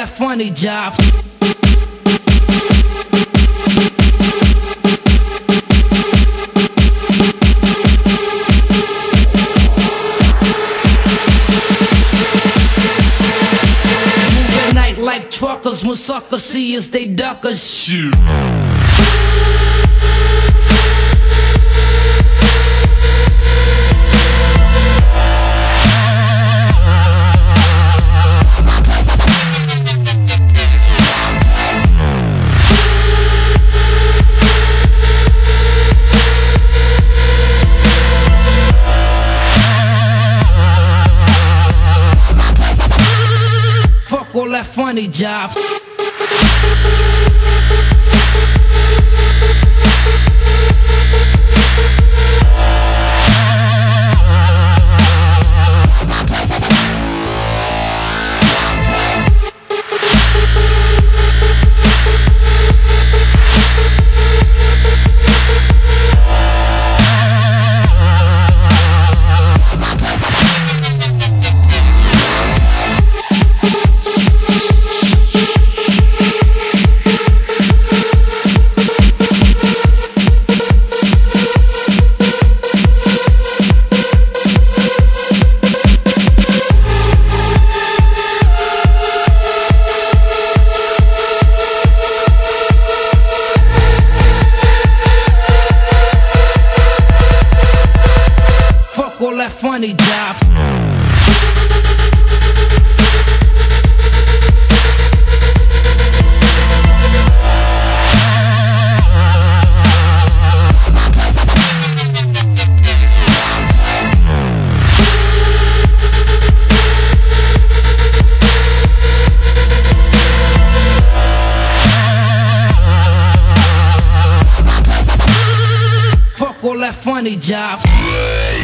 that funny job. Move at night like truckers. When suckers see us, they duck us. Shit. All that funny job. All that funny job. Fuck all that funny job.